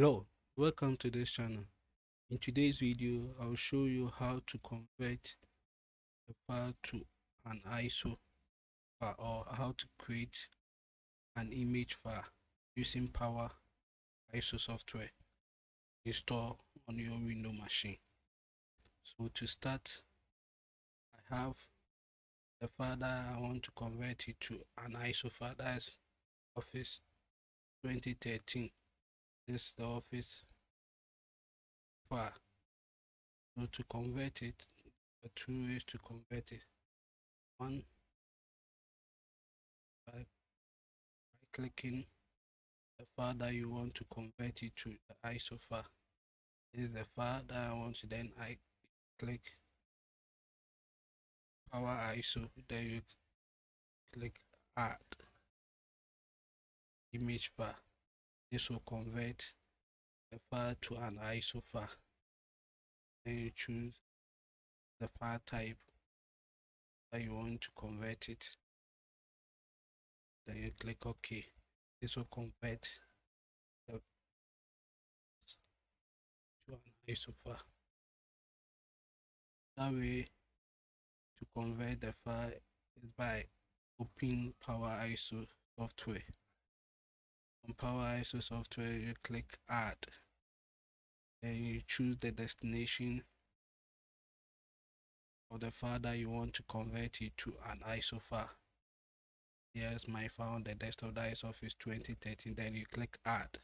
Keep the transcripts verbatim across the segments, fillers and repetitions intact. Hello, welcome to this channel. In today's video, I'll show you how to convert a file to an I S O file, or how to create an image file using PowerISO software installed on your Windows machine. So to start, I have the file that I want to convert it to an I S O file, that is Office twenty thirteen. This is the Office file. So to convert it, the two ways to convert it. One, by, by clicking the file that you want to convert it to, the I S O file. This is the file that I want to, then I click PowerISO, then you click Add Image File. This will convert the file to an I S O file. Then you choose the file type that you want to convert it. Then you click OK. This will convert the to an I S O file. That way to convert the file is by opening PowerISO software. On PowerISO software, you click Add, then you choose the destination of the file that you want to convert it to an I S O file. Here's my file on the desktop, that is Office twenty thirteen. Then you click Add.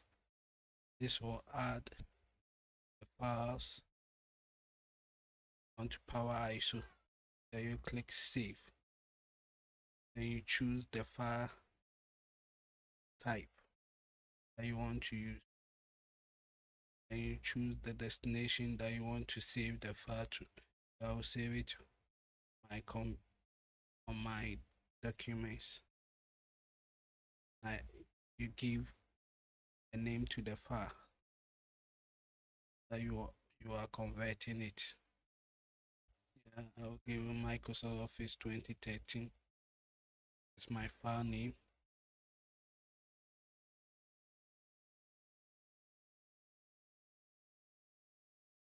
This will add the files onto PowerISO. Then you click Save. Then you choose the file type that you want to use, and you choose the destination that you want to save the file to. I will save it my com on my documents. I, you give a name to the file that you are, you are converting it. Yeah, I will give Microsoft Office twenty thirteen. It's my file name.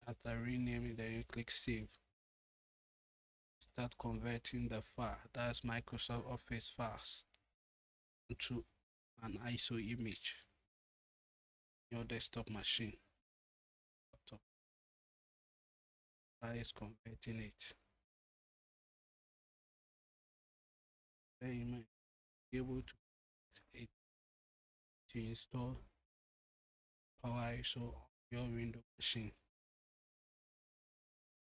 After renaming, then you click Save. Start converting the file, that's Microsoft Office files, into an I S O image on your desktop machine. That is converting it. Then you might be able to it to install PowerISO on your Windows machine,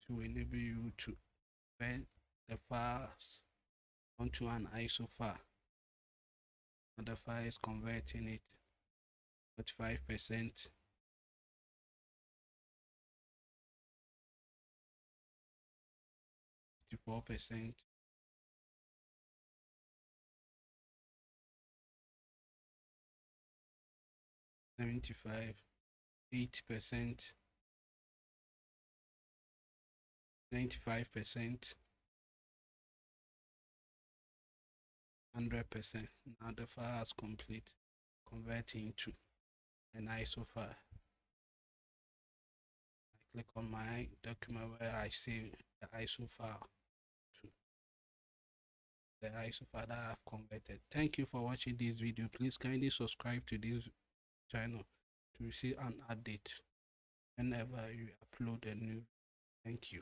to enable you to convert the files onto an I S O file. And the file is converting it at five percent. fifty-four percent. seventy-five, eighty percent. ninety-five percent, one hundred percent. Now the file is complete, converting to an I S O file. I click on my document where I save the I S O file to, the I S O file that I have converted. Thank you for watching this video. Please kindly subscribe to this channel to receive an update whenever you upload a new. Thank you.